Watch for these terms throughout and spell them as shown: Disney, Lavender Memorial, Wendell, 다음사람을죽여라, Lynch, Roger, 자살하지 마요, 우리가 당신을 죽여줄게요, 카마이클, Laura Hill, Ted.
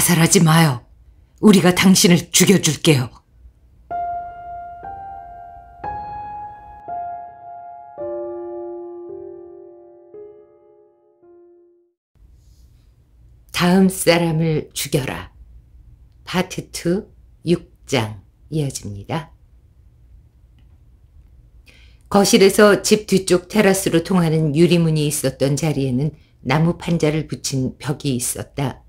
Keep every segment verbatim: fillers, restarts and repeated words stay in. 자살하지 마요. 우리가 당신을 죽여줄게요. 다음 사람을 죽여라. 파트 이 육 장 이어집니다. 거실에서 집 뒤쪽 테라스로 통하는 유리문이 있었던 자리에는 나무 판자를 붙인 벽이 있었다.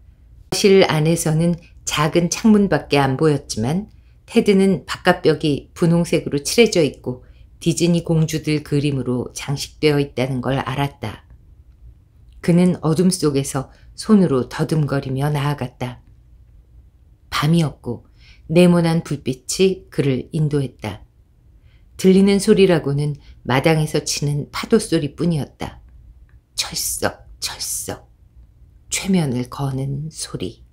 거실 안에서는 작은 창문밖에 안 보였지만 테드는 바깥벽이 분홍색으로 칠해져 있고 디즈니 공주들 그림으로 장식되어 있다는 걸 알았다. 그는 어둠 속에서 손으로 더듬거리며 나아갔다. 밤이었고 네모난 불빛이 그를 인도했다. 들리는 소리라고는 마당에서 치는 파도 소리뿐이었다. 철썩 철썩 최면을 거는 소리.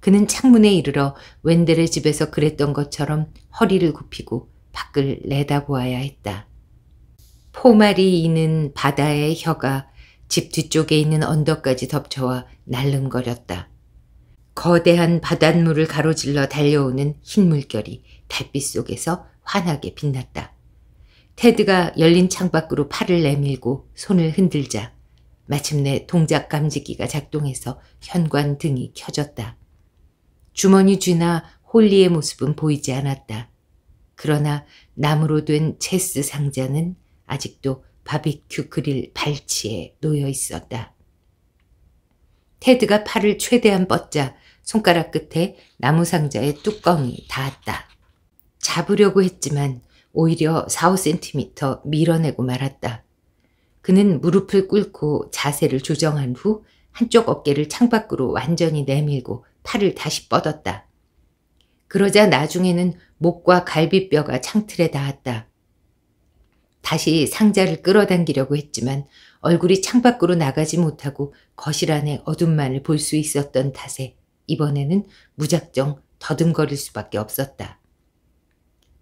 그는 창문에 이르러 웬델의 집에서 그랬던 것처럼 허리를 굽히고 밖을 내다보아야 했다. 포말이 이는 바다의 혀가 집 뒤쪽에 있는 언덕까지 덮쳐와 날름거렸다. 거대한 바닷물을 가로질러 달려오는 흰 물결이 달빛 속에서 환하게 빛났다. 테드가 열린 창밖으로 팔을 내밀고 손을 흔들자 마침내 동작 감지기가 작동해서 현관 등이 켜졌다. 주머니 쥐나 홀리의 모습은 보이지 않았다. 그러나 나무로 된 체스 상자는 아직도 바비큐 그릴 발치에 놓여 있었다. 테드가 팔을 최대한 뻗자 손가락 끝에 나무 상자의 뚜껑이 닿았다. 잡으려고 했지만 오히려 사, 오 센티미터 밀어내고 말았다. 그는 무릎을 꿇고 자세를 조정한 후 한쪽 어깨를 창밖으로 완전히 내밀고 팔을 다시 뻗었다. 그러자 나중에는 목과 갈비뼈가 창틀에 닿았다. 다시 상자를 끌어당기려고 했지만 얼굴이 창밖으로 나가지 못하고 거실 안의 어둠만을 볼 수 있었던 탓에 이번에는 무작정 더듬거릴 수밖에 없었다.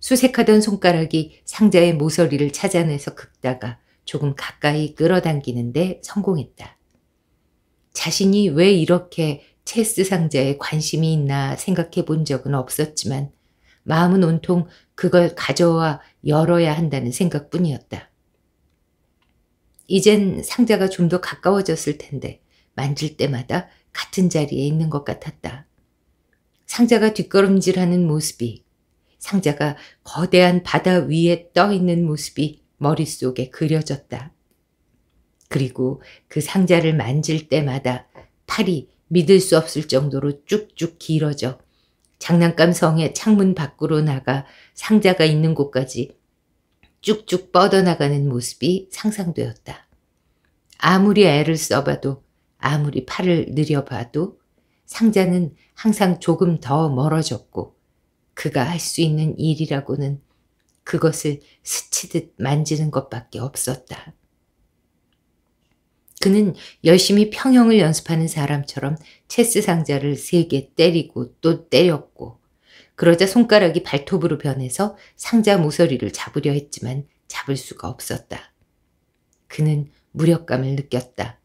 수색하던 손가락이 상자의 모서리를 찾아내서 긁다가 조금 가까이 끌어당기는데 성공했다. 자신이 왜 이렇게 체스 상자에 관심이 있나 생각해 본 적은 없었지만 마음은 온통 그걸 가져와 열어야 한다는 생각뿐이었다. 이젠 상자가 좀 더 가까워졌을 텐데 만질 때마다 같은 자리에 있는 것 같았다. 상자가 뒷걸음질하는 모습이, 상자가 거대한 바다 위에 떠 있는 모습이 머릿속에 그려졌다. 그리고 그 상자를 만질 때마다 팔이 믿을 수 없을 정도로 쭉쭉 길어져 장난감 성의 창문 밖으로 나가 상자가 있는 곳까지 쭉쭉 뻗어나가는 모습이 상상되었다. 아무리 애를 써봐도, 아무리 팔을 느려봐도 상자는 항상 조금 더 멀어졌고 그가 할 수 있는 일이라고는 그것을 스치듯 만지는 것밖에 없었다. 그는 열심히 평형을 연습하는 사람처럼 체스 상자를 세 개 때리고 또 때렸고 그러자 손가락이 발톱으로 변해서 상자 모서리를 잡으려 했지만 잡을 수가 없었다. 그는 무력감을 느꼈다.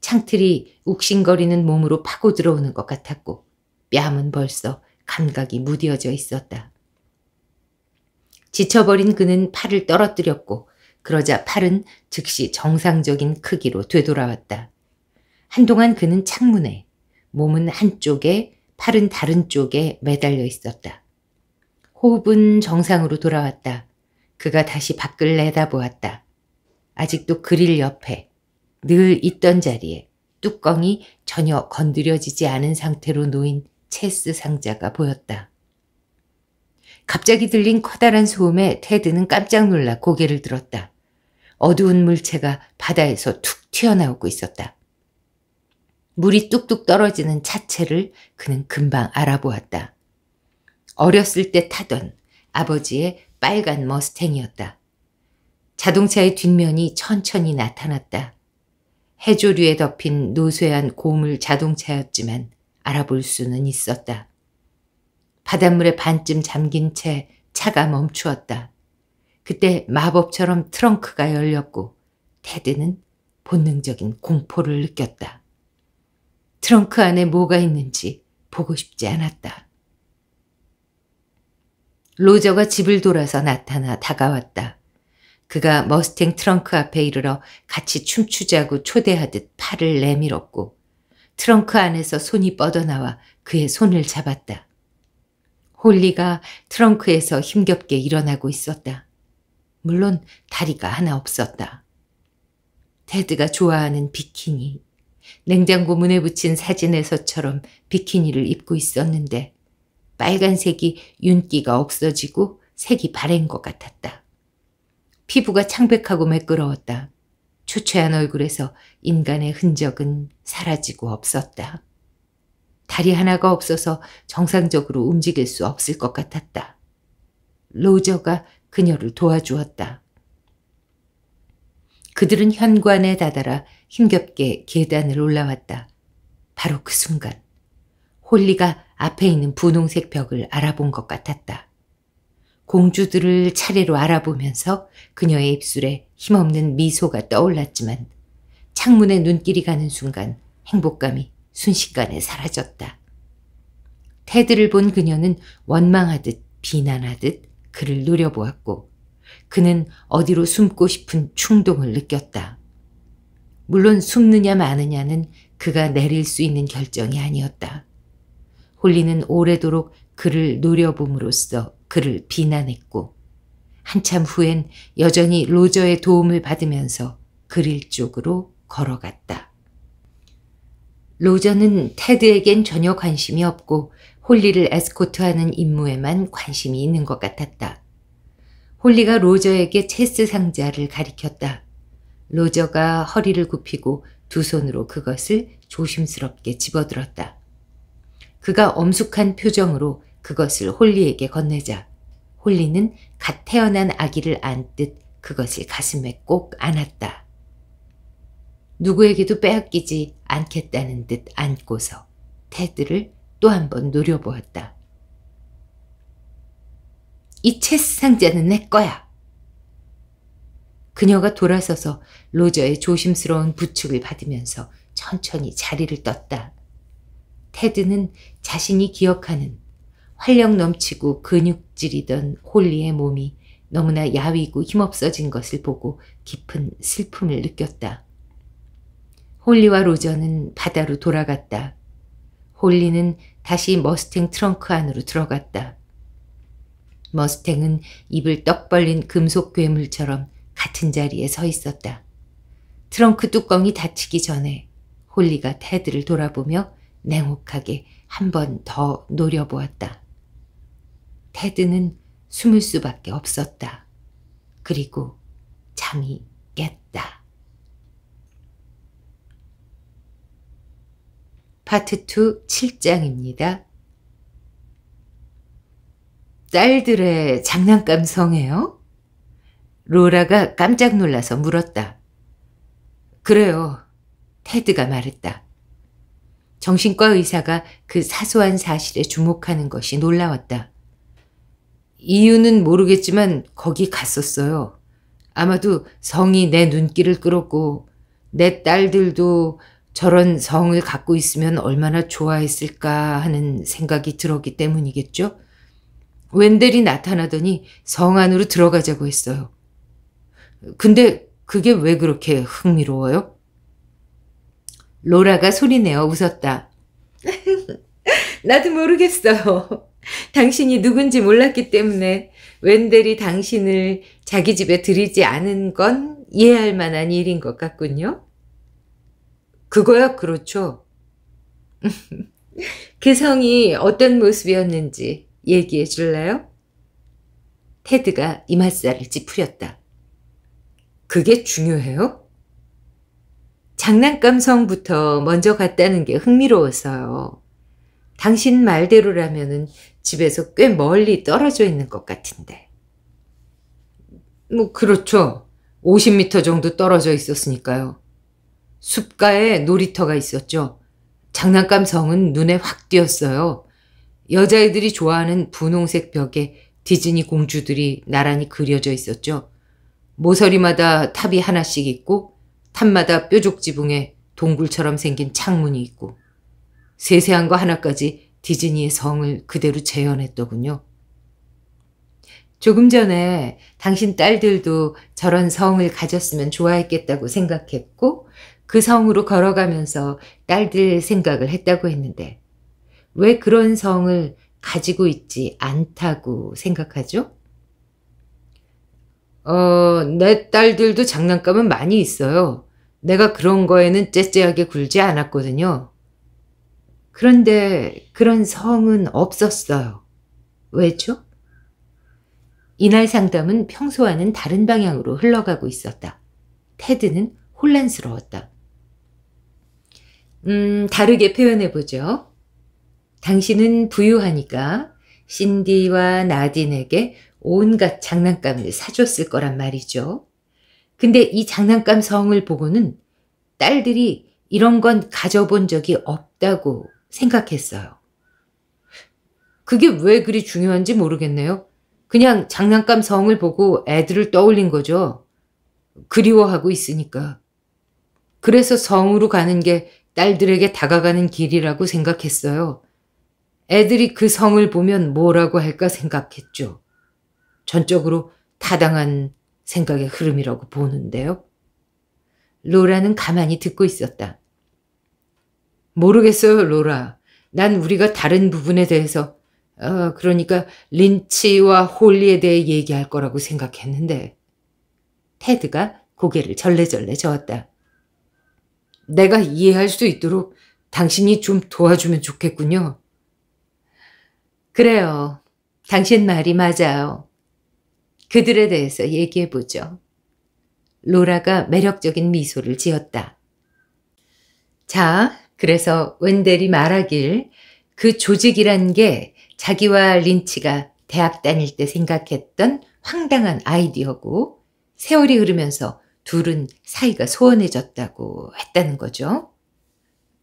창틀이 욱신거리는 몸으로 파고 들어오는 것 같았고 뺨은 벌써 감각이 무뎌져 있었다. 지쳐버린 그는 팔을 떨어뜨렸고 그러자 팔은 즉시 정상적인 크기로 되돌아왔다. 한동안 그는 창문에, 몸은 한쪽에, 팔은 다른 쪽에 매달려 있었다. 호흡은 정상으로 돌아왔다. 그가 다시 밖을 내다보았다. 아직도 그릴 옆에, 늘 있던 자리에 뚜껑이 전혀 건드려지지 않은 상태로 놓인 체스 상자가 보였다. 갑자기 들린 커다란 소음에 테드는 깜짝 놀라 고개를 들었다. 어두운 물체가 바다에서 툭 튀어나오고 있었다. 물이 뚝뚝 떨어지는 차체를 그는 금방 알아보았다. 어렸을 때 타던 아버지의 빨간 머스탱이었다. 자동차의 뒷면이 천천히 나타났다. 해조류에 덮인 노쇠한 고물 자동차였지만 알아볼 수는 있었다. 바닷물에 반쯤 잠긴 채 차가 멈추었다. 그때 마법처럼 트렁크가 열렸고 테드는 본능적인 공포를 느꼈다. 트렁크 안에 뭐가 있는지 보고 싶지 않았다. 로저가 집을 돌아서 나타나 다가왔다. 그가 머스탱 트렁크 앞에 이르러 같이 춤추자고 초대하듯 팔을 내밀었고 트렁크 안에서 손이 뻗어나와 그의 손을 잡았다. 홀리가 트렁크에서 힘겹게 일어나고 있었다. 물론 다리가 하나 없었다. 테드가 좋아하는 비키니, 냉장고 문에 붙인 사진에서처럼 비키니를 입고 있었는데 빨간색이 윤기가 없어지고 색이 바랜 것 같았다. 피부가 창백하고 매끄러웠다. 초췌한 얼굴에서 인간의 흔적은 사라지고 없었다. 다리 하나가 없어서 정상적으로 움직일 수 없을 것 같았다. 로저가 그녀를 도와주었다. 그들은 현관에 다다라 힘겹게 계단을 올라왔다. 바로 그 순간 홀리가 앞에 있는 분홍색 벽을 알아본 것 같았다. 공주들을 차례로 알아보면서 그녀의 입술에 힘없는 미소가 떠올랐지만 창문에 눈길이 가는 순간 행복감이 순식간에 사라졌다. 테드를 본 그녀는 원망하듯 비난하듯 그를 노려보았고 그는 어디로 숨고 싶은 충동을 느꼈다. 물론 숨느냐 마느냐는 그가 내릴 수 있는 결정이 아니었다. 홀리는 오래도록 그를 노려봄으로써 그를 비난했고 한참 후엔 여전히 로저의 도움을 받으면서 그릴 쪽으로 걸어갔다. 로저는 테드에겐 전혀 관심이 없고 홀리를 에스코트하는 임무에만 관심이 있는 것 같았다. 홀리가 로저에게 체스 상자를 가리켰다. 로저가 허리를 굽히고 두 손으로 그것을 조심스럽게 집어들었다. 그가 엄숙한 표정으로 그것을 홀리에게 건네자 홀리는 갓 태어난 아기를 안듯 그것을 가슴에 꼭 안았다. 누구에게도 빼앗기지 않겠다는 듯 안고서 테드를 또 한 번 노려보았다. 이 체스 상자는 내 거야. 그녀가 돌아서서 로저의 조심스러운 부축을 받으면서 천천히 자리를 떴다. 테드는 자신이 기억하는 활력 넘치고 근육질이던 홀리의 몸이 너무나 야위고 힘없어진 것을 보고 깊은 슬픔을 느꼈다. 홀리와 로저는 바다로 돌아갔다. 홀리는 다시 머스탱 트렁크 안으로 들어갔다. 머스탱은 입을 떡 벌린 금속 괴물처럼 같은 자리에 서 있었다. 트렁크 뚜껑이 닫히기 전에 홀리가 테드를 돌아보며 냉혹하게 한 번 더 노려보았다. 테드는 숨을 수밖에 없었다. 그리고 잠이 깼다. 파트 투 칠 장입니다. 딸들의 장난감 성에요? 로라가 깜짝 놀라서 물었다. 그래요. 테드가 말했다. 정신과 의사가 그 사소한 사실에 주목하는 것이 놀라웠다. 이유는 모르겠지만 거기 갔었어요. 아마도 성이 내 눈길을 끌었고 내 딸들도 저런 성을 갖고 있으면 얼마나 좋아했을까 하는 생각이 들었기 때문이겠죠. 웬델이 나타나더니 성 안으로 들어가자고 했어요. 근데 그게 왜 그렇게 흥미로워요? 로라가 소리내어 웃었다. 나도 모르겠어요. 당신이 누군지 몰랐기 때문에 웬델이 당신을 자기 집에 들이지 않은 건 이해할 만한 일인 것 같군요. 그거야 그렇죠. 그 성이 어떤 모습이었는지 얘기해 줄래요? 테드가 이맛살을 찌푸렸다. 그게 중요해요? 장난감 성부터 먼저 갔다는 게 흥미로워서요. 당신 말대로라면은 집에서 꽤 멀리 떨어져 있는 것 같은데. 뭐 그렇죠. 오십 미터 정도 떨어져 있었으니까요. 숲가에 놀이터가 있었죠. 장난감 성은 눈에 확 띄었어요. 여자애들이 좋아하는 분홍색 벽에 디즈니 공주들이 나란히 그려져 있었죠. 모서리마다 탑이 하나씩 있고 탑마다 뾰족지붕에 동굴처럼 생긴 창문이 있고 세세한 거 하나까지 디즈니의 성을 그대로 재현했더군요. 조금 전에 당신 딸들도 저런 성을 가졌으면 좋아했겠다고 생각했고 그 성으로 걸어가면서 딸들 생각을 했다고 했는데 왜 그런 성을 가지고 있지 않다고 생각하죠? 어, 내 딸들도 장난감은 많이 있어요. 내가 그런 거에는 째째하게 굴지 않았거든요. 그런데 그런 성은 없었어요. 왜죠? 이날 상담은 평소와는 다른 방향으로 흘러가고 있었다. 테드는 혼란스러웠다. 음, 다르게 표현해보죠. 당신은 부유하니까 신디와 나딘에게 온갖 장난감을 사줬을 거란 말이죠. 근데 이 장난감 성을 보고는 딸들이 이런 건 가져본 적이 없다고 생각했어요. 그게 왜 그리 중요한지 모르겠네요. 그냥 장난감 성을 보고 애들을 떠올린 거죠. 그리워하고 있으니까. 그래서 성으로 가는 게 딸들에게 다가가는 길이라고 생각했어요. 애들이 그 성을 보면 뭐라고 할까 생각했죠. 전적으로 타당한 생각의 흐름이라고 보는데요. 로라는 가만히 듣고 있었다. 모르겠어요, 로라. 난 우리가 다른 부분에 대해서 어, 그러니까 린치와 홀리에 대해 얘기할 거라고 생각했는데. 테드가 고개를 절레절레 저었다. 내가 이해할 수 있도록 당신이 좀 도와주면 좋겠군요. 그래요. 당신 말이 맞아요. 그들에 대해서 얘기해보죠. 로라가 매력적인 미소를 지었다. 자, 그래서 웬델이 말하길 그 조직이란 게 자기와 린치가 대학 다닐 때 생각했던 황당한 아이디어고 세월이 흐르면서 둘은 사이가 소원해졌다고 했다는 거죠.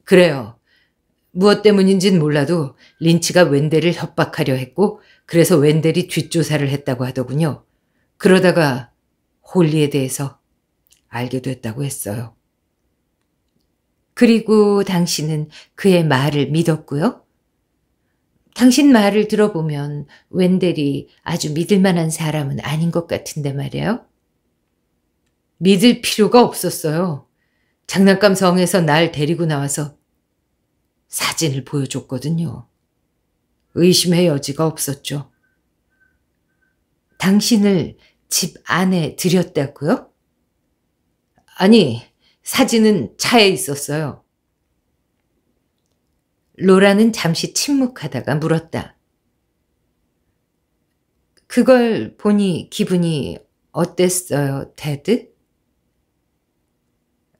그래요. 무엇 때문인진 몰라도 린치가 웬델을 협박하려 했고 그래서 웬델이 뒷조사를 했다고 하더군요. 그러다가 홀리에 대해서 알게 됐다고 했어요. 그리고 당신은 그의 말을 믿었고요. 당신 말을 들어보면 웬델이 아주 믿을 만한 사람은 아닌 것 같은데 말이에요. 믿을 필요가 없었어요. 장난감 성에서 날 데리고 나와서 사진을 보여줬거든요. 의심의 여지가 없었죠. 당신을 집 안에 들였다고요? 아니, 사진은 차에 있었어요. 로라는 잠시 침묵하다가 물었다. 그걸 보니 기분이 어땠어요, 테드?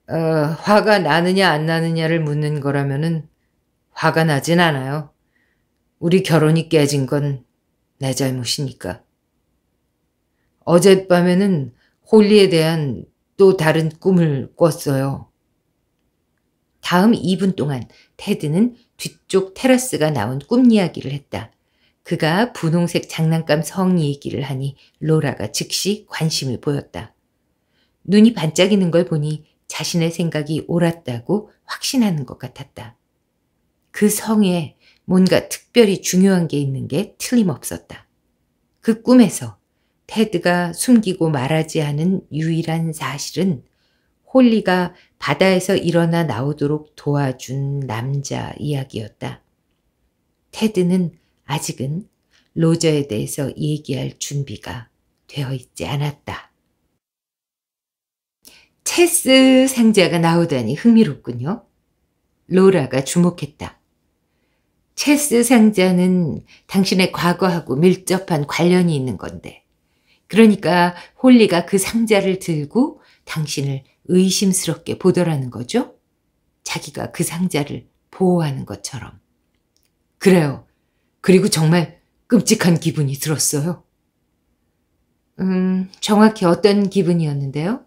어, 화가 나느냐 안 나느냐를 묻는 거라면은 화가 나진 않아요. 우리 결혼이 깨진 건 내 잘못이니까. 어젯밤에는 홀리에 대한 또 다른 꿈을 꿨어요. 다음 이 분 동안 테드는 뒤쪽 테라스가 나온 꿈 이야기를 했다. 그가 분홍색 장난감 성 얘기를 하니 로라가 즉시 관심을 보였다. 눈이 반짝이는 걸 보니 자신의 생각이 옳았다고 확신하는 것 같았다. 그 성에 뭔가 특별히 중요한 게 있는 게 틀림없었다. 그 꿈에서 테드가 숨기고 말하지 않은 유일한 사실은 홀리가 바다에서 일어나 나오도록 도와준 남자 이야기였다. 테드는 아직은 로저에 대해서 얘기할 준비가 되어 있지 않았다. 체스 상자가 나오다니 흥미롭군요. 로라가 주목했다. 체스 상자는 당신의 과거하고 밀접한 관련이 있는 건데 그러니까 홀리가 그 상자를 들고 당신을 의심스럽게 보더라는 거죠? 자기가 그 상자를 보호하는 것처럼. 그래요. 그리고 정말 끔찍한 기분이 들었어요. 음, 정확히 어떤 기분이었는데요?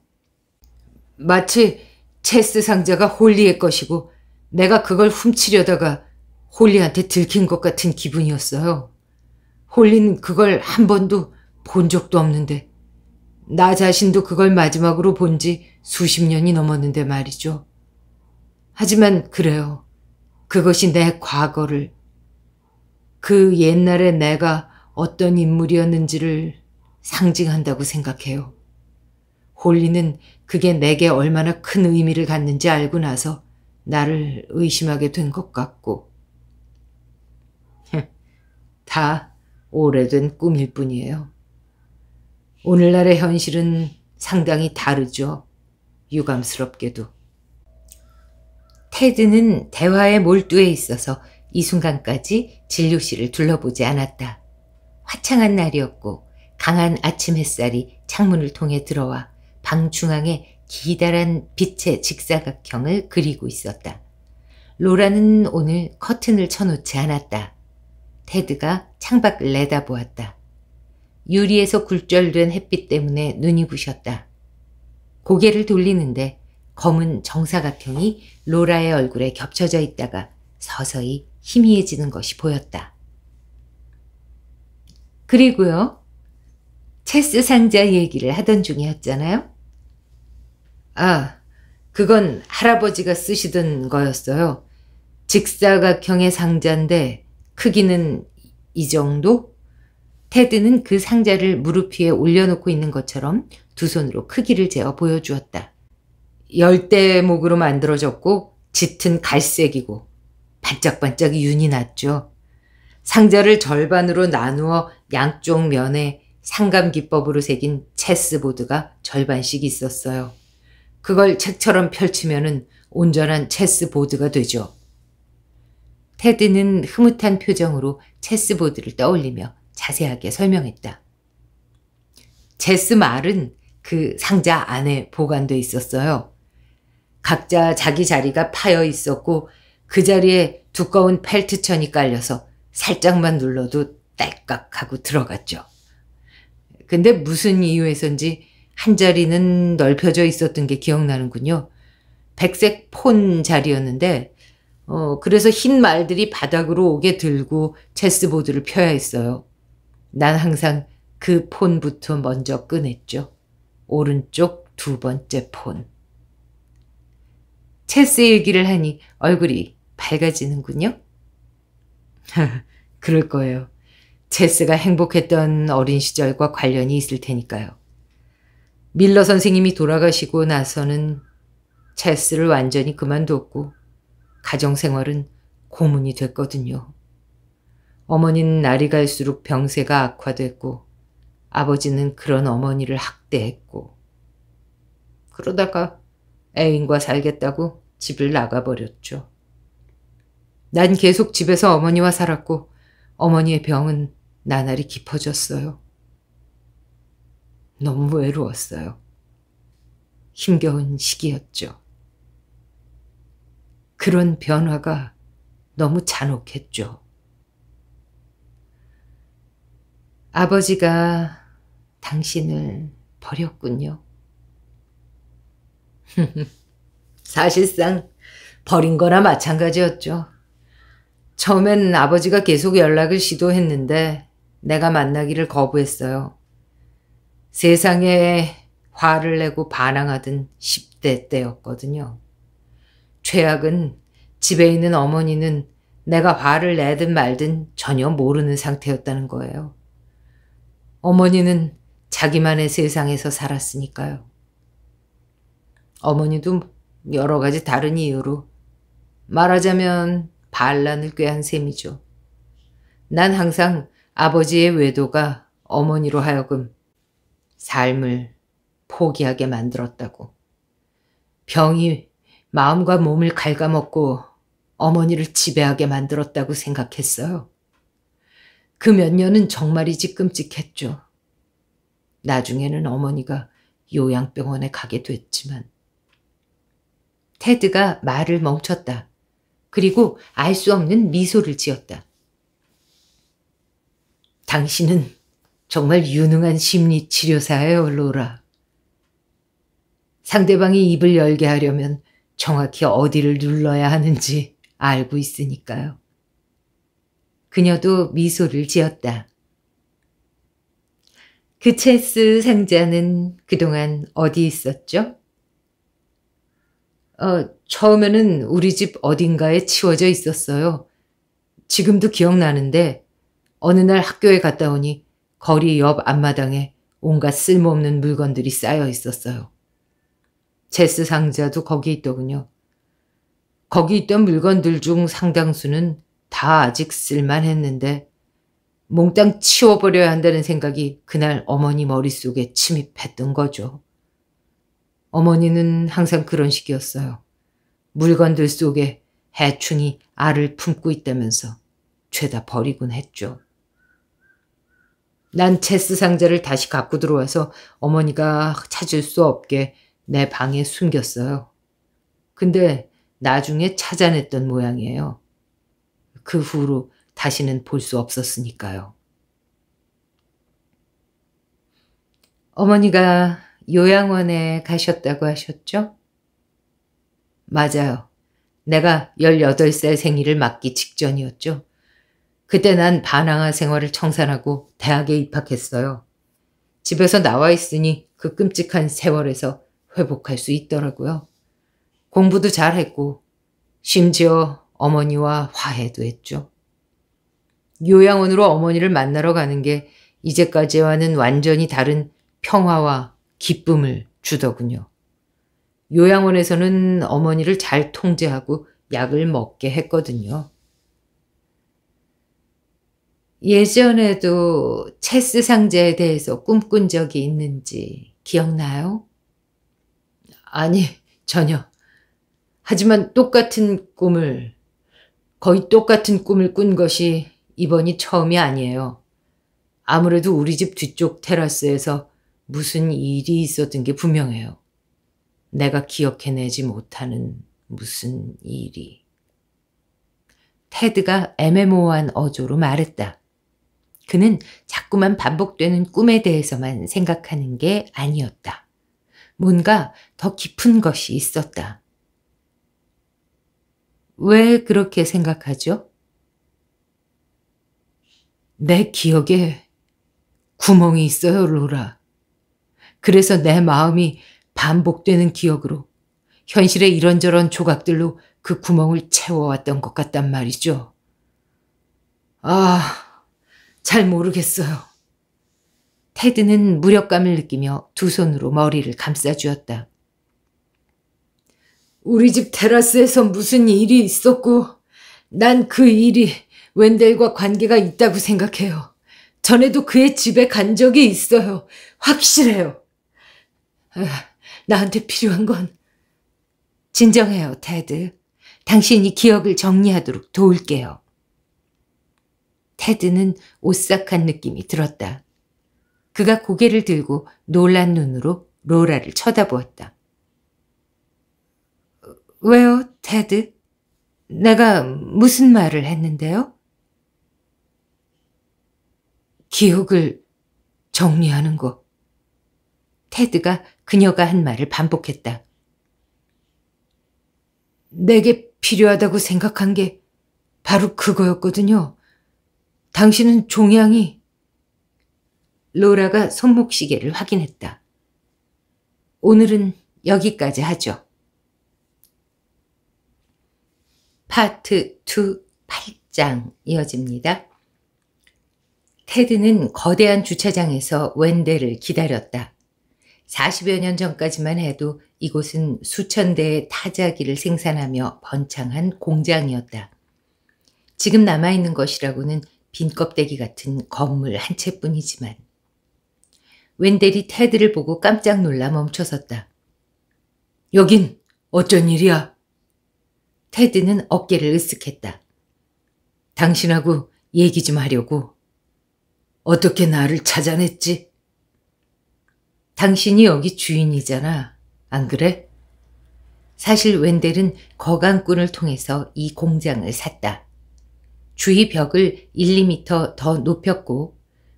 마치 체스 상자가 홀리의 것이고 내가 그걸 훔치려다가 홀리한테 들킨 것 같은 기분이었어요. 홀리는 그걸 한 번도 본 적도 없는데 나 자신도 그걸 마지막으로 본 지 수십 년이 넘었는데 말이죠. 하지만 그래요. 그것이 내 과거를, 그 옛날에 내가 어떤 인물이었는지를 상징한다고 생각해요. 홀리는 그게 내게 얼마나 큰 의미를 갖는지 알고 나서 나를 의심하게 된 것 같고. 다 오래된 꿈일 뿐이에요. 오늘날의 현실은 상당히 다르죠. 유감스럽게도. 테드는 대화에 몰두해 있어서 이 순간까지 진료실을 둘러보지 않았다. 화창한 날이었고 강한 아침 햇살이 창문을 통해 들어와 방 중앙에 기다란 빛의 직사각형을 그리고 있었다. 로라는 오늘 커튼을 쳐놓지 않았다. 테드가 창밖을 내다보았다. 유리에서 굴절된 햇빛 때문에 눈이 부셨다. 고개를 돌리는데 검은 정사각형이 로라의 얼굴에 겹쳐져 있다가 서서히 희미해지는 것이 보였다. 그리고요, 체스 상자 얘기를 하던 중이었잖아요? 아, 그건 할아버지가 쓰시던 거였어요. 직사각형의 상자인데 크기는 이 정도? 테드는 그 상자를 무릎 위에 올려놓고 있는 것처럼 두 손으로 크기를 재어 보여주었다. 열대목으로 만들어졌고 짙은 갈색이고 반짝반짝 윤이 났죠. 상자를 절반으로 나누어 양쪽 면에 상감 기법으로 새긴 체스보드가 절반씩 있었어요. 그걸 책처럼 펼치면은 온전한 체스보드가 되죠. 테드는 흐뭇한 표정으로 체스보드를 떠올리며 자세하게 설명했다. 체스말은 그 상자 안에 보관돼 있었어요. 각자 자기 자리가 파여 있었고 그 자리에 두꺼운 펠트천이 깔려서 살짝만 눌러도 딸깍 하고 들어갔죠. 근데 무슨 이유에선지 한 자리는 넓혀져 있었던 게 기억나는군요. 백색 폰 자리였는데 어, 그래서 흰 말들이 바닥으로 오게 들고 체스보드를 펴야 했어요. 난 항상 그 폰부터 먼저 꺼냈죠. 오른쪽 두 번째 폰. 체스 얘기를 하니 얼굴이 밝아지는군요. 그럴 거예요. 체스가 행복했던 어린 시절과 관련이 있을 테니까요. 밀러 선생님이 돌아가시고 나서는 체스를 완전히 그만뒀고 가정생활은 고문이 됐거든요. 어머니는 날이 갈수록 병세가 악화됐고 아버지는 그런 어머니를 학대했고 그러다가 애인과 살겠다고 집을 나가버렸죠. 난 계속 집에서 어머니와 살았고 어머니의 병은 나날이 깊어졌어요. 너무 외로웠어요. 힘겨운 시기였죠. 그런 변화가 너무 잔혹했죠. 아버지가 당신을 버렸군요. 사실상 버린 거나 마찬가지였죠. 처음엔 아버지가 계속 연락을 시도했는데 내가 만나기를 거부했어요. 세상에 화를 내고 반항하던 십 대 때였거든요. 최악은 집에 있는 어머니는 내가 화를 내든 말든 전혀 모르는 상태였다는 거예요. 어머니는 자기만의 세상에서 살았으니까요. 어머니도 여러 가지 다른 이유로 말하자면 반란을 꾀한 셈이죠. 난 항상 아버지의 외도가 어머니로 하여금 삶을 포기하게 만들었다고. 병이 마음과 몸을 갉아먹고 어머니를 지배하게 만들었다고 생각했어요. 그 몇 년은 정말이지 끔찍했죠. 나중에는 어머니가 요양병원에 가게 됐지만. 테드가 말을 멈췄다. 그리고 알 수 없는 미소를 지었다. 당신은 정말 유능한 심리치료사예요, 로라. 상대방이 입을 열게 하려면 정확히 어디를 눌러야 하는지 알고 있으니까요. 그녀도 미소를 지었다. 그 체스 상자는 그동안 어디 있었죠? 어, 처음에는 우리 집 어딘가에 치워져 있었어요. 지금도 기억나는데 어느 날 학교에 갔다 오니 거리 옆 앞마당에 온갖 쓸모없는 물건들이 쌓여 있었어요. 제스 상자도 거기 있더군요. 거기 있던 물건들 중 상당수는 다 아직 쓸만했는데 몽땅 치워버려야 한다는 생각이 그날 어머니 머릿속에 침입했던 거죠. 어머니는 항상 그런 식이었어요. 물건들 속에 해충이 알을 품고 있다면서 죄다 버리곤 했죠. 난 체스 상자를 다시 갖고 들어와서 어머니가 찾을 수 없게 내 방에 숨겼어요. 근데 나중에 찾아냈던 모양이에요. 그 후로 다시는 볼 수 없었으니까요. 어머니가 요양원에 가셨다고 하셨죠? 맞아요. 내가 열여덟 살 생일을 맞기 직전이었죠. 그때 난 반항아 생활을 청산하고 대학에 입학했어요. 집에서 나와 있으니 그 끔찍한 세월에서 회복할 수 있더라고요. 공부도 잘했고 심지어 어머니와 화해도 했죠. 요양원으로 어머니를 만나러 가는 게 이제까지와는 완전히 다른 평화와 기쁨을 주더군요. 요양원에서는 어머니를 잘 통제하고 약을 먹게 했거든요. 예전에도 체스 상자에 대해서 꿈꾼 적이 있는지 기억나요? 아니, 전혀. 하지만 똑같은 꿈을, 거의 똑같은 꿈을 꾼 것이 이번이 처음이 아니에요. 아무래도 우리 집 뒤쪽 테라스에서 무슨 일이 있었던 게 분명해요. 내가 기억해내지 못하는 무슨 일이. 테드가 애매모호한 어조로 말했다. 그는 자꾸만 반복되는 꿈에 대해서만 생각하는 게 아니었다. 뭔가 더 깊은 것이 있었다. 왜 그렇게 생각하죠? 내 기억에 구멍이 있어요, 로라. 그래서 내 마음이 반복되는 기억으로, 현실의 이런저런 조각들로 그 구멍을 채워왔던 것 같단 말이죠. 아, 잘 모르겠어요. 테드는 무력감을 느끼며 두 손으로 머리를 감싸주었다. 우리 집 테라스에서 무슨 일이 있었고 난 그 일이 웬델과 관계가 있다고 생각해요. 전에도 그의 집에 간 적이 있어요. 확실해요. 아, 나한테 필요한 건... 진정해요, 테드. 당신이 기억을 정리하도록 도울게요. 테드는 오싹한 느낌이 들었다. 그가 고개를 들고 놀란 눈으로 로라를 쳐다보았다. 왜요, 테드? 내가 무슨 말을 했는데요? 기억을 정리하는 거. 테드가 그녀가 한 말을 반복했다. 내게 필요하다고 생각한 게 바로 그거였거든요. 당신은 종양이... 로라가 손목시계를 확인했다. 오늘은 여기까지 하죠. 파트 이 팔 장 이어집니다. 테드는 거대한 주차장에서 웬델을 기다렸다. 사십여 년 전까지만 해도 이곳은 수천 대의 타자기를 생산하며 번창한 공장이었다. 지금 남아있는 것이라고는 빈 껍데기 같은 건물 한 채뿐이지만. 웬델이 테드를 보고 깜짝 놀라 멈춰섰다. 여긴 어쩐 일이야? 테드는 어깨를 으쓱했다. 당신하고 얘기 좀 하려고. 어떻게 나를 찾아냈지? 당신이 여기 주인이잖아. 안 그래? 사실 웬델은 거강꾼을 통해서 이 공장을 샀다. 주위 벽을 일, 이 미터 더 높였고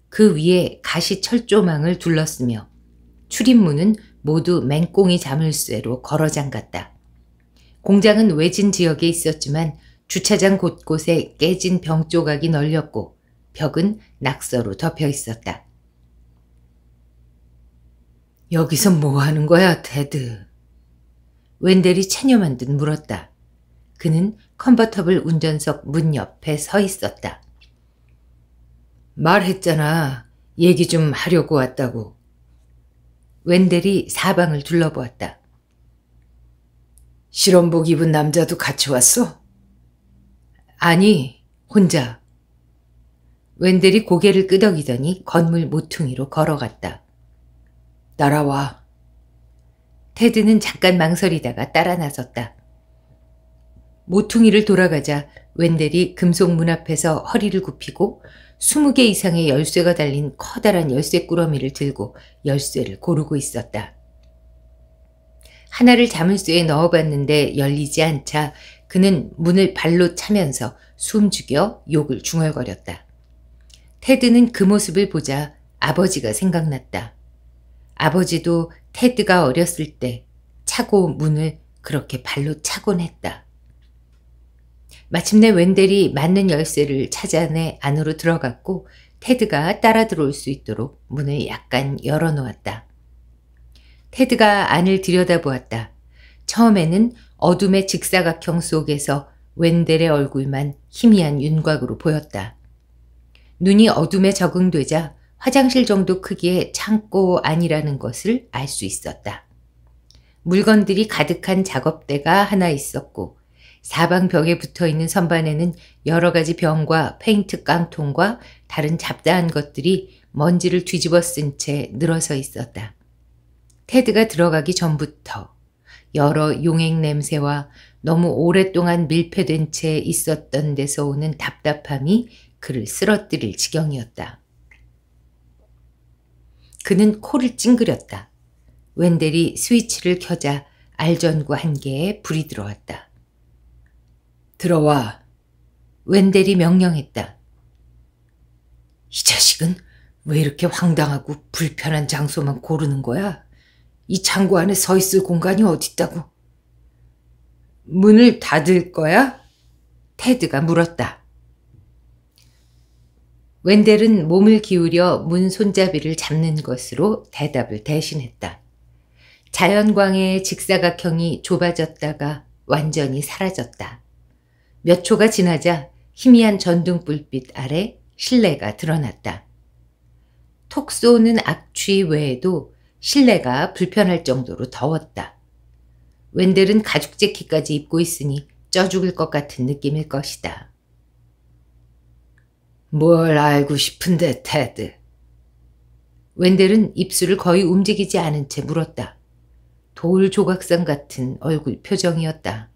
그 위에 가시 철조망을 둘렀으며 출입문은 모두 맹꽁이 자물쇠로 걸어 잠갔다. 공장은 외진 지역에 있었지만 주차장 곳곳에 깨진 병 조각이 널렸고 벽은 낙서로 덮여 있었다. 여기서 뭐 하는 거야, 테드? 웬델이 체념한 듯 물었다. 그는 컨버터블 운전석 문 옆에 서 있었다. 말했잖아. 얘기 좀 하려고 왔다고. 웬델이 사방을 둘러보았다. 실험복 입은 남자도 같이 왔어? 아니, 혼자. 웬델이 고개를 끄덕이더니 건물 모퉁이로 걸어갔다. 따라와. 테드는 잠깐 망설이다가 따라 나섰다. 모퉁이를 돌아가자 웬델이 금속 문 앞에서 허리를 굽히고 스무 개 이상의 열쇠가 달린 커다란 열쇠 꾸러미를 들고 열쇠를 고르고 있었다. 하나를 자물쇠에 넣어봤는데 열리지 않자 그는 문을 발로 차면서 숨죽여 욕을 중얼거렸다. 테드는 그 모습을 보자 아버지가 생각났다. 아버지도 테드가 어렸을 때 차고 문을 그렇게 발로 차곤 했다. 마침내 웬델이 맞는 열쇠를 찾아내 안으로 들어갔고 테드가 따라 들어올 수 있도록 문을 약간 열어놓았다. 테드가 안을 들여다보았다. 처음에는 어둠의 직사각형 속에서 웬델의 얼굴만 희미한 윤곽으로 보였다. 눈이 어둠에 적응되자 화장실 정도 크기의 창고 안이라는 것을 알 수 있었다. 물건들이 가득한 작업대가 하나 있었고 사방 벽에 붙어있는 선반에는 여러 가지 병과 페인트 깡통과 다른 잡다한 것들이 먼지를 뒤집어 쓴 채 늘어서 있었다. 테드가 들어가기 전부터 여러 용액 냄새와 너무 오랫동안 밀폐된 채 있었던 데서 오는 답답함이 그를 쓰러뜨릴 지경이었다. 그는 코를 찡그렸다. 웬델이 스위치를 켜자 알전구 한 개에 불이 들어왔다. 들어와. 웬델이 명령했다. 이 자식은 왜 이렇게 황당하고 불편한 장소만 고르는 거야? 이 창고 안에 서 있을 공간이 어딨다고. 문을 닫을 거야? 테드가 물었다. 웬델은 몸을 기울여 문 손잡이를 잡는 것으로 대답을 대신했다. 자연광의 직사각형이 좁아졌다가 완전히 사라졌다. 몇 초가 지나자 희미한 전등불빛 아래 실내가 드러났다. 톡 쏘는 악취 외에도 실내가 불편할 정도로 더웠다. 웬델은 가죽 재킷까지 입고 있으니 쪄 죽을 것 같은 느낌일 것이다. 뭘 알고 싶은데, 테드? 웬델은 입술을 거의 움직이지 않은 채 물었다. 돌 조각상 같은 얼굴 표정이었다.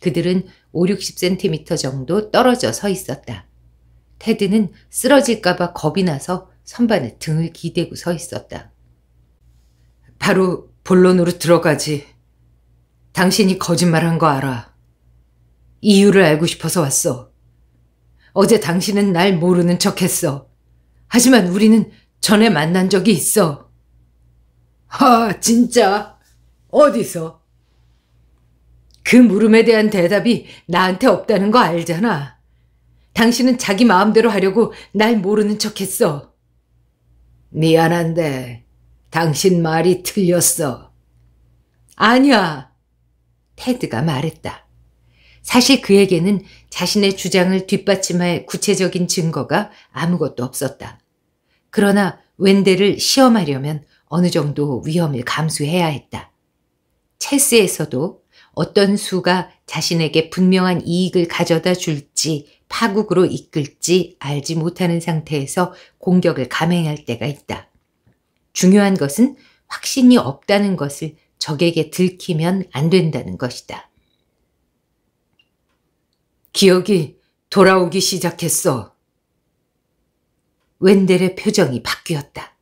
그들은 오십, 육십 센티미터 정도 떨어져 서 있었다. 테드는 쓰러질까봐 겁이 나서 선반에 등을 기대고 서 있었다. 바로 본론으로 들어가지. 당신이 거짓말한 거 알아. 이유를 알고 싶어서 왔어. 어제 당신은 날 모르는 척했어. 하지만 우리는 전에 만난 적이 있어. 아, 진짜? 어디서? 그 물음에 대한 대답이 나한테 없다는 거 알잖아. 당신은 자기 마음대로 하려고 날 모르는 척했어. 미안한데 당신 말이 틀렸어. 아니야. 테드가 말했다. 사실 그에게는 자신의 주장을 뒷받침할 구체적인 증거가 아무것도 없었다. 그러나 웬델을 시험하려면 어느 정도 위험을 감수해야 했다. 체스에서도 어떤 수가 자신에게 분명한 이익을 가져다 줄지 파국으로 이끌지 알지 못하는 상태에서 공격을 감행할 때가 있다. 중요한 것은 확신이 없다는 것을 적에게 들키면 안 된다는 것이다. 기억이 돌아오기 시작했어. 웬델의 표정이 바뀌었다.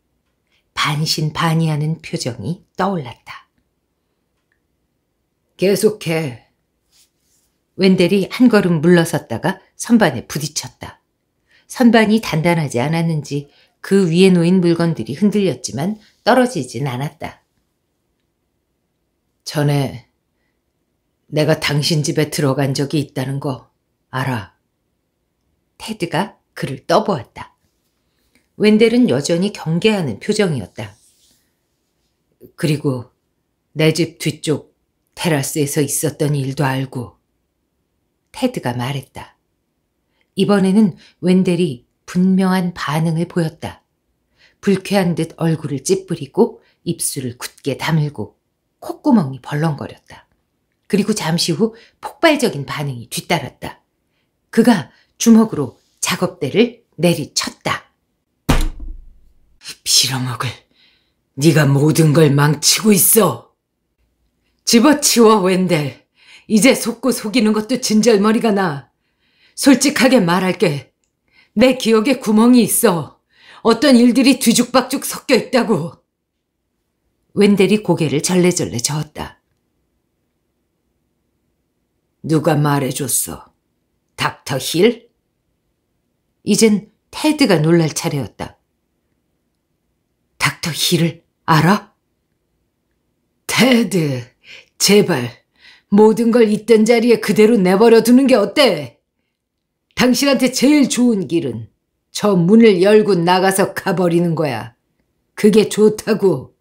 반신반의하는 표정이 떠올랐다. 계속해. 웬델이 한 걸음 물러섰다가 선반에 부딪혔다. 선반이 단단하지 않았는지 그 위에 놓인 물건들이 흔들렸지만 떨어지진 않았다. 전에 내가 당신 집에 들어간 적이 있다는 거 알아. 테드가 그를 떠보았다. 웬델은 여전히 경계하는 표정이었다. 그리고 내 집 뒤쪽 테라스에서 있었던 일도 알고. 테드가 말했다. 이번에는 웬델이 분명한 반응을 보였다. 불쾌한 듯 얼굴을 찌푸리고 입술을 굳게 다물고 콧구멍이 벌렁거렸다. 그리고 잠시 후 폭발적인 반응이 뒤따랐다. 그가 주먹으로 작업대를 내리쳤다. 빌어먹을, 네가 모든 걸 망치고 있어. 집어치워, 웬델. 이제 속고 속이는 것도 진절머리가 나. 솔직하게 말할게. 내 기억에 구멍이 있어. 어떤 일들이 뒤죽박죽 섞여 있다고. 웬델이 고개를 절레절레 저었다. 누가 말해줬어? 닥터 힐? 이젠 테드가 놀랄 차례였다. 닥터 힐을 알아? 테드, 제발 모든 걸 있던 자리에 그대로 내버려 두는 게 어때? 당신한테 제일 좋은 길은 저 문을 열고 나가서 가버리는 거야. 그게 좋다고.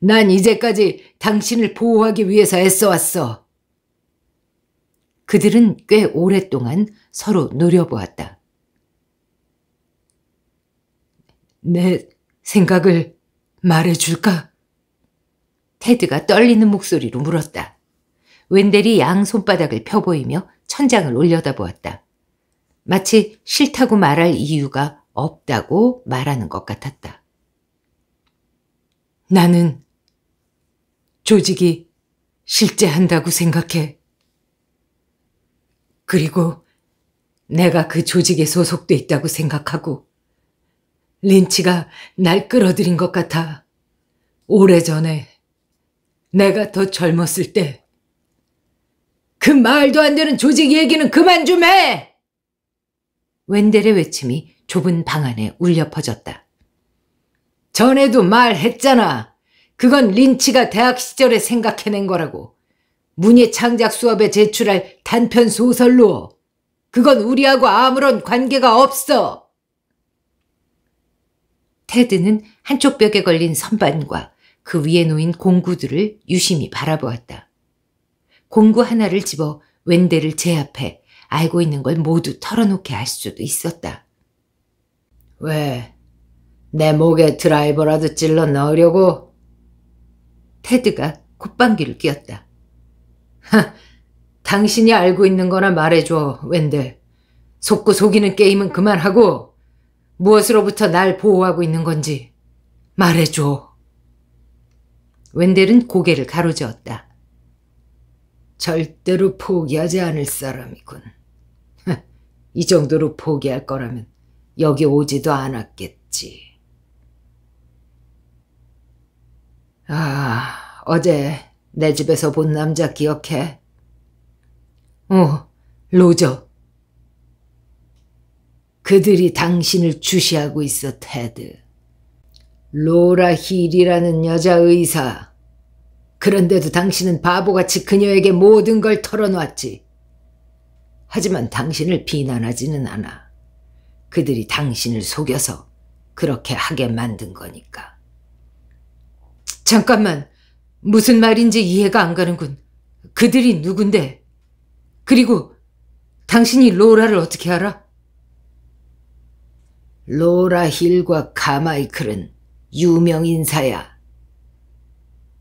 난 이제까지 당신을 보호하기 위해서 애써왔어. 그들은 꽤 오랫동안 서로 노려보았다. 내 생각을 말해줄까? 테드가 떨리는 목소리로 물었다. 웬델이 양손바닥을 펴보이며 천장을 올려다보았다. 마치 싫다고 말할 이유가 없다고 말하는 것 같았다. 나는 조직이 실제한다고 생각해. 그리고 내가 그 조직에 소속돼 있다고 생각하고 린치가 날 끌어들인 것 같아. 오래전에 내가 더 젊었을 때. 그 말도 안 되는 조직 얘기는 그만 좀 해! 웬델의 외침이 좁은 방 안에 울려 퍼졌다. 전에도 말했잖아. 그건 린치가 대학 시절에 생각해낸 거라고. 문예 창작 수업에 제출할 단편 소설로. 그건 우리하고 아무런 관계가 없어. 테드는 한쪽 벽에 걸린 선반과 그 위에 놓인 공구들을 유심히 바라보았다. 공구 하나를 집어 웬델을 제압해 알고 있는 걸 모두 털어놓게 할 수도 있었다. 왜? 내 목에 드라이버라도 찔러 넣으려고? 테드가 콧방귀를 뀌었다. 하, 당신이 알고 있는 거나 말해줘, 웬델. 속고 속이는 게임은 그만하고 무엇으로부터 날 보호하고 있는 건지 말해줘. 웬델은 고개를 가로저었다. 절대로 포기하지 않을 사람이군. 이 정도로 포기할 거라면 여기 오지도 않았겠지. 아, 어제 내 집에서 본 남자 기억해? 어, 로저. 그들이 당신을 주시하고 있어, 테드. 로라 힐이라는 여자 의사. 그런데도 당신은 바보같이 그녀에게 모든 걸 털어놓았지. 하지만 당신을 비난하지는 않아. 그들이 당신을 속여서 그렇게 하게 만든 거니까. 잠깐만, 무슨 말인지 이해가 안 가는군. 그들이 누군데? 그리고 당신이 로라를 어떻게 알아? 로라 힐과 카마이클은 유명 인사야.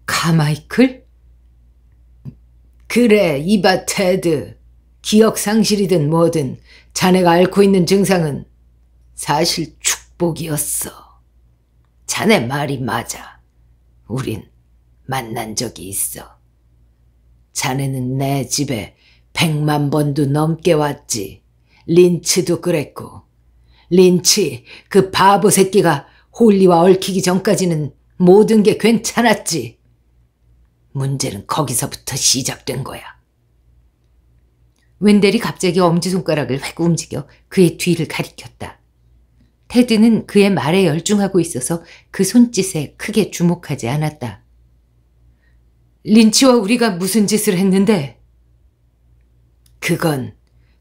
카마이클? 그래, 이봐 테드. 기억상실이든 뭐든 자네가 앓고 있는 증상은 사실 축복이었어. 자네 말이 맞아. 우린 만난 적이 있어. 자네는 내 집에 백만 번도 넘게 왔지. 린치도 그랬고. 린치, 그 바보 새끼가 홀리와 얽히기 전까지는 모든 게 괜찮았지. 문제는 거기서부터 시작된 거야. 웬델이 갑자기 엄지손가락을 획 움직여 그의 뒤를 가리켰다. 테드는 그의 말에 열중하고 있어서 그 손짓에 크게 주목하지 않았다. 린치와 우리가 무슨 짓을 했는데? 그건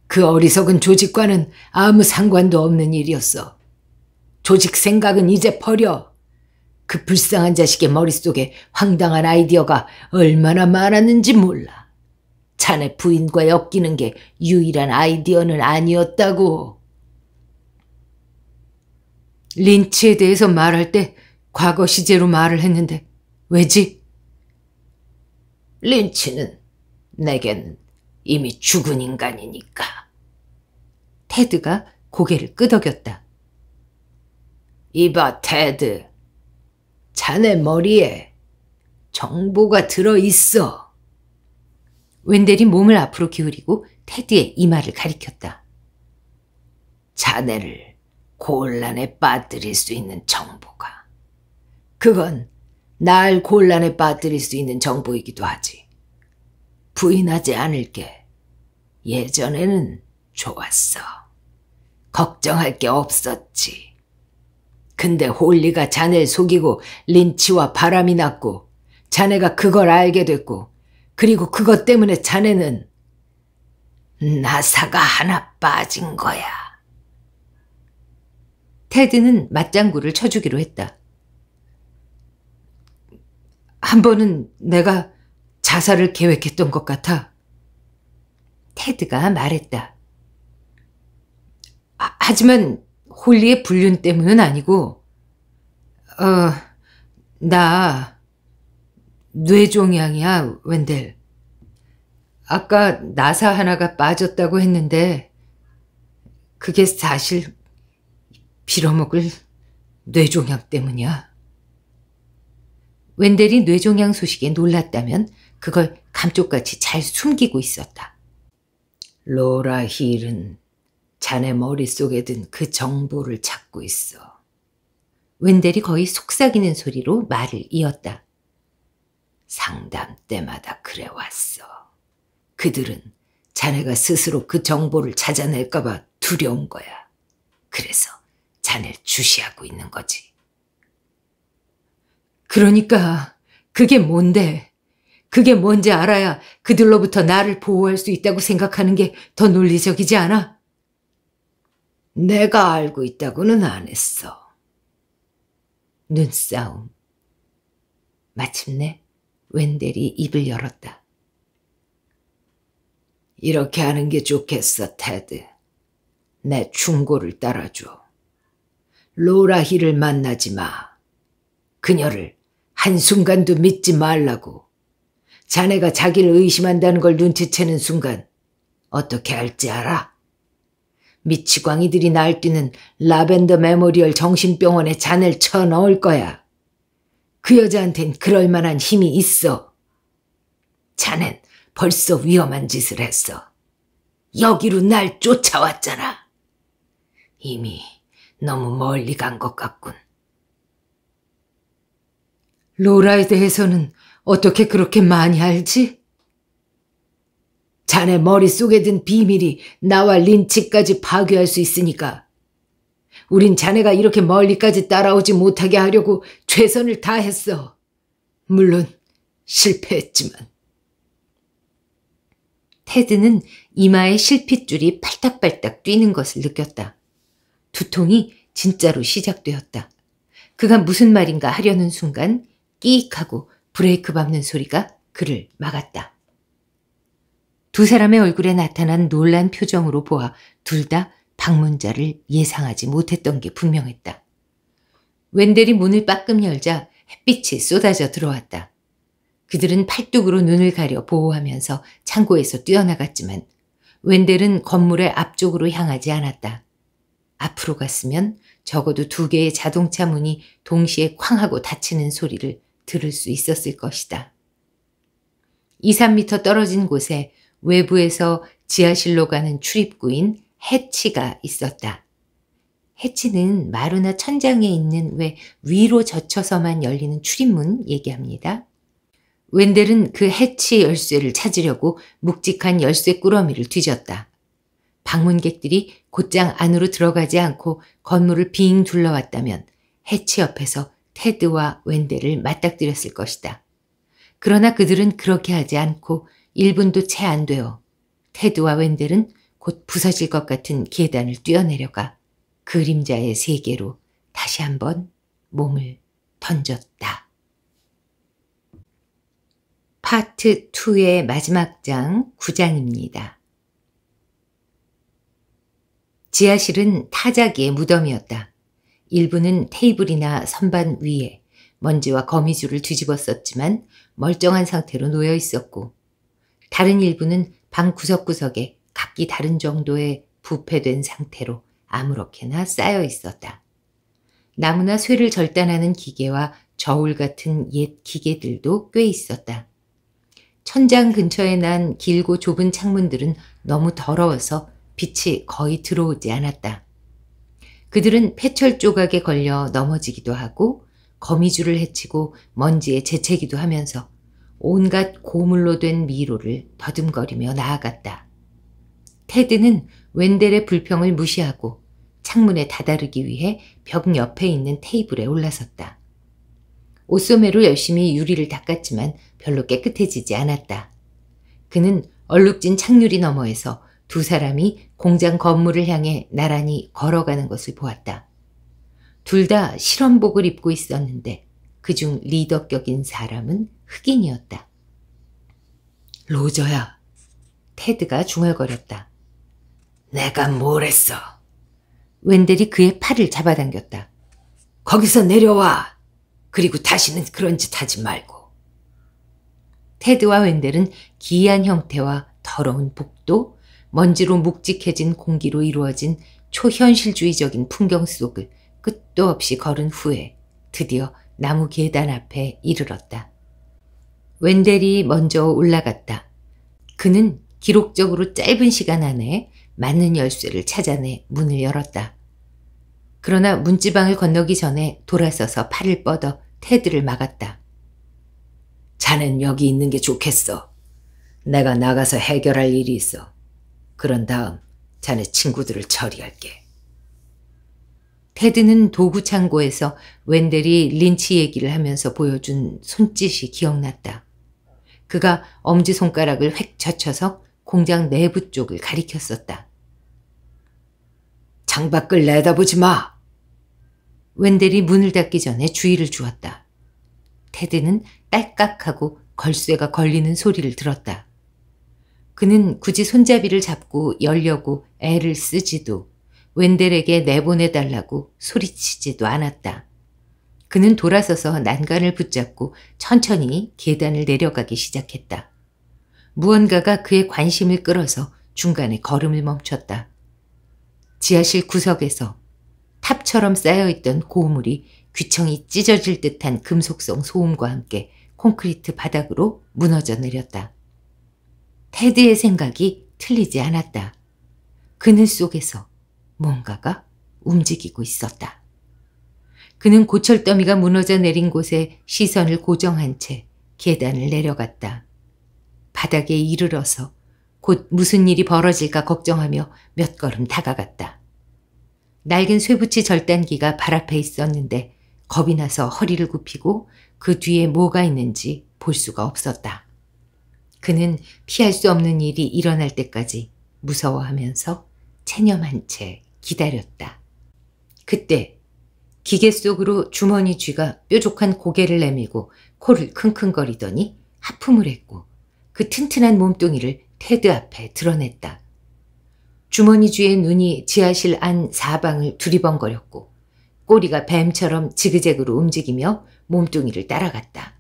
그 어리석은 조직과는 아무 상관도 없는 일이었어. 조직 생각은 이제 버려. 그 불쌍한 자식의 머릿속에 황당한 아이디어가 얼마나 많았는지 몰라. 자네 부인과 엮이는 게 유일한 아이디어는 아니었다고. 린치에 대해서 말할 때 과거 시제로 말을 했는데 왜지? 린치는 내겐 이미 죽은 인간이니까. 테드가 고개를 끄덕였다. 이봐, 테드. 자네 머리에 정보가 들어있어. 웬델이 몸을 앞으로 기울이고 테드의 이마를 가리켰다. 자네를 곤란에 빠뜨릴 수 있는 정보가. 그건 날 곤란에 빠뜨릴 수 있는 정보이기도 하지. 부인하지 않을게. 예전에는 좋았어. 걱정할 게 없었지. 근데 홀리가 자네를 속이고 린치와 바람이 났고 자네가 그걸 알게 됐고 그리고 그것 때문에 자네는 나사가 하나 빠진 거야. 테드는 맞장구를 쳐주기로 했다. 한 번은 내가 자살을 계획했던 것 같아. 테드가 말했다. 아, 하지만 홀리의 불륜 때문은 아니고, 어, 나 뇌종양이야, 웬델. 아까 나사 하나가 빠졌다고 했는데 그게 사실 빌어먹을 뇌종양 때문이야. 웬델이 뇌종양 소식에 놀랐다면 그걸 감쪽같이 잘 숨기고 있었다. 로라 힐은 자네 머릿속에 든 그 정보를 찾고 있어. 웬델이 거의 속삭이는 소리로 말을 이었다. 상담 때마다 그래왔어. 그들은 자네가 스스로 그 정보를 찾아낼까 봐 두려운 거야. 그래서 자네를 주시하고 있는 거지. 그러니까 그게 뭔데? 그게 뭔지 알아야 그들로부터 나를 보호할 수 있다고 생각하는 게 더 논리적이지 않아? 내가 알고 있다고는 안 했어. 눈싸움. 마침내 웬델이 입을 열었다. 이렇게 하는 게 좋겠어, 테드. 내 충고를 따라줘. 로라 힐을 만나지 마. 그녀를 한순간도 믿지 말라고. 자네가 자기를 의심한다는 걸 눈치채는 순간 어떻게 할지 알아? 미치광이들이 날뛰는 라벤더 메모리얼 정신병원에 자네를 쳐넣을 거야. 그 여자한텐 그럴 만한 힘이 있어. 자넨 벌써 위험한 짓을 했어. 여기로 날 쫓아왔잖아. 이미 너무 멀리 간 것 같군. 로라에 대해서는 어떻게 그렇게 많이 알지? 자네 머릿속에 든 비밀이 나와 린치까지 파괴할 수 있으니까 우린 자네가 이렇게 멀리까지 따라오지 못하게 하려고 최선을 다했어. 물론 실패했지만. 테드는 이마에 실핏줄이 팔딱팔딱 뛰는 것을 느꼈다. 두통이 진짜로 시작되었다. 그가 무슨 말인가 하려는 순간 끼익하고 브레이크 밟는 소리가 그를 막았다. 두 사람의 얼굴에 나타난 놀란 표정으로 보아 둘 다 방문자를 예상하지 못했던 게 분명했다. 웬델이 문을 빠끔 열자 햇빛이 쏟아져 들어왔다. 그들은 팔뚝으로 눈을 가려 보호하면서 창고에서 뛰어나갔지만 웬델은 건물의 앞쪽으로 향하지 않았다. 앞으로 갔으면 적어도 두 개의 자동차 문이 동시에 쾅 하고 닫히는 소리를 들을 수 있었을 것이다. 이, 삼 미터 떨어진 곳에 외부에서 지하실로 가는 출입구인 해치가 있었다. 해치는 마루나 천장에 있는 왜 위로 젖혀서만 열리는 출입문 얘기합니다. 웬델은 그 해치 열쇠를 찾으려고 묵직한 열쇠 꾸러미를 뒤졌다. 방문객들이 곧장 안으로 들어가지 않고 건물을 빙 둘러왔다면 해치 옆에서 테드와 웬델을 맞닥뜨렸을 것이다. 그러나 그들은 그렇게 하지 않고 일 분도 채 안 되어 테드와 웬델은 곧 부서질 것 같은 계단을 뛰어내려가 그림자의 세계로 다시 한번 몸을 번졌다. 파트 이의 마지막 장 구 장입니다. 지하실은 타자기의 무덤이었다. 일부는 테이블이나 선반 위에 먼지와 거미줄을 뒤집었었지만 멀쩡한 상태로 놓여 있었고, 다른 일부는 방 구석구석에 각기 다른 정도의 부패된 상태로 아무렇게나 쌓여 있었다. 나무나 쇠를 절단하는 기계와 저울 같은 옛 기계들도 꽤 있었다. 천장 근처에 난 길고 좁은 창문들은 너무 더러워서 빛이 거의 들어오지 않았다. 그들은 폐철 조각에 걸려 넘어지기도 하고 거미줄을 헤치고 먼지에 재채기도 하면서 온갖 고물로 된 미로를 더듬거리며 나아갔다. 테드는 웬델의 불평을 무시하고 창문에 다다르기 위해 벽 옆에 있는 테이블에 올라섰다. 옷소매로 열심히 유리를 닦았지만 별로 깨끗해지지 않았다. 그는 얼룩진 창유리 너머에서 두 사람이 공장 건물을 향해 나란히 걸어가는 것을 보았다. 둘 다 실험복을 입고 있었는데 그중 리더격인 사람은 흑인이었다. 로저야. 테드가 중얼거렸다. 내가 뭘 했어? 웬델이 그의 팔을 잡아당겼다. 거기서 내려와. 그리고 다시는 그런 짓 하지 말고. 테드와 웬델은 기이한 형태와 더러운 복도, 먼지로 묵직해진 공기로 이루어진 초현실주의적인 풍경 속을 끝도 없이 걸은 후에 드디어 나무 계단 앞에 이르렀다. 웬델이 먼저 올라갔다. 그는 기록적으로 짧은 시간 안에 맞는 열쇠를 찾아내 문을 열었다. 그러나 문지방을 건너기 전에 돌아서서 팔을 뻗어 테드를 막았다. 자넨 여기 있는 게 좋겠어. 내가 나가서 해결할 일이 있어. 그런 다음 자네 친구들을 처리할게. 테드는 도구 창고에서 웬델이 린치 얘기를 하면서 보여준 손짓이 기억났다. 그가 엄지손가락을 획 젖혀서 공장 내부 쪽을 가리켰었다. 창밖을 내다보지 마! 웬델이 문을 닫기 전에 주의를 주었다. 테드는 딸깍하고 걸쇠가 걸리는 소리를 들었다. 그는 굳이 손잡이를 잡고 열려고 애를 쓰지도 웬델에게 내보내달라고 소리치지도 않았다. 그는 돌아서서 난간을 붙잡고 천천히 계단을 내려가기 시작했다. 무언가가 그의 관심을 끌어서 중간에 걸음을 멈췄다. 지하실 구석에서 탑처럼 쌓여있던 고물이 귀청이 찢어질 듯한 금속성 소음과 함께 콘크리트 바닥으로 무너져 내렸다. 테드의 생각이 틀리지 않았다. 그늘 속에서 뭔가가 움직이고 있었다. 그는 고철더미가 무너져 내린 곳에 시선을 고정한 채 계단을 내려갔다. 바닥에 이르러서 곧 무슨 일이 벌어질까 걱정하며 몇 걸음 다가갔다. 낡은 쇠붙이 절단기가 발 앞에 있었는데 겁이 나서 허리를 굽히고 그 뒤에 뭐가 있는지 볼 수가 없었다. 그는 피할 수 없는 일이 일어날 때까지 무서워하면서 체념한 채 기다렸다. 그때 기계 속으로 주머니 쥐가 뾰족한 고개를 내밀고 코를 킁킁거리더니 하품을 했고 그 튼튼한 몸뚱이를 테드 앞에 드러냈다. 주머니 쥐의 눈이 지하실 안 사방을 두리번거렸고 꼬리가 뱀처럼 지그재그로 움직이며 몸뚱이를 따라갔다.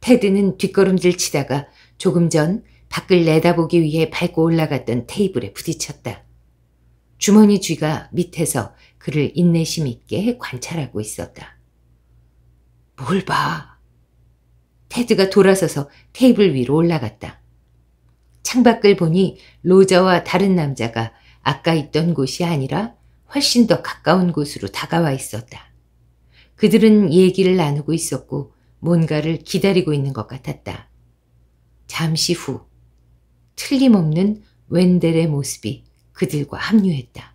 테드는 뒷걸음질 치다가 조금 전 밖을 내다보기 위해 밟고 올라갔던 테이블에 부딪혔다. 주머니 쥐가 밑에서 그를 인내심 있게 관찰하고 있었다. 뭘 봐? 테드가 돌아서서 테이블 위로 올라갔다. 창밖을 보니 로저와 다른 남자가 아까 있던 곳이 아니라 훨씬 더 가까운 곳으로 다가와 있었다. 그들은 얘기를 나누고 있었고 뭔가를 기다리고 있는 것 같았다. 잠시 후 틀림없는 웬델의 모습이 그들과 합류했다.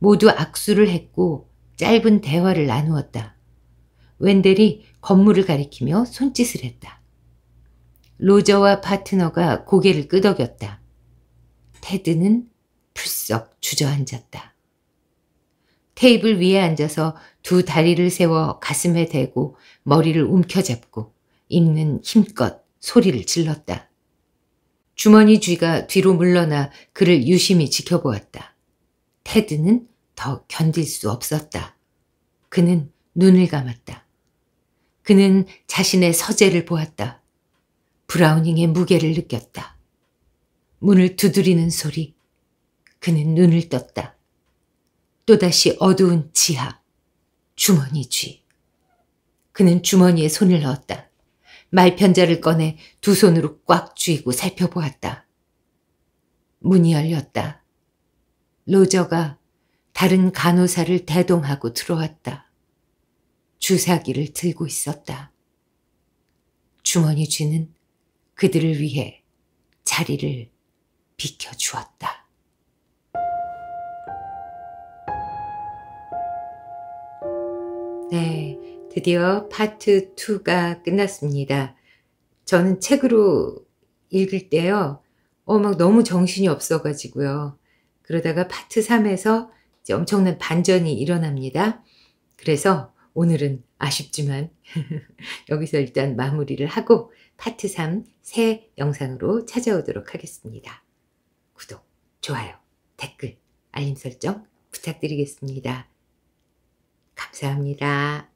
모두 악수를 했고 짧은 대화를 나누었다. 웬델이 건물을 가리키며 손짓을 했다. 로저와 파트너가 고개를 끄덕였다. 테드는 풀썩 주저앉았다. 테이블 위에 앉아서 두 다리를 세워 가슴에 대고 머리를 움켜잡고 입는 힘껏 소리를 질렀다. 주머니 쥐가 뒤로 물러나 그를 유심히 지켜보았다. 테드는 더 견딜 수 없었다. 그는 눈을 감았다. 그는 자신의 서재를 보았다. 브라우닝의 무게를 느꼈다. 문을 두드리는 소리. 그는 눈을 떴다. 또다시 어두운 지하. 주머니 쥐. 그는 주머니에 손을 넣었다. 말편자를 꺼내 두 손으로 꽉 쥐고 살펴보았다. 문이 열렸다. 로저가 다른 간호사를 대동하고 들어왔다. 주사기를 들고 있었다. 주머니 쥐는 그들을 위해 자리를 비켜주었다. 네, 드디어 파트 이가 끝났습니다. 저는 책으로 읽을 때요, 어, 막 너무 정신이 없어가지고요. 그러다가 파트 삼에서 이제 엄청난 반전이 일어납니다. 그래서 오늘은 아쉽지만 여기서 일단 마무리를 하고 파트 삼 새 영상으로 찾아오도록 하겠습니다. 구독, 좋아요, 댓글, 알림 설정 부탁드리겠습니다. 감사합니다.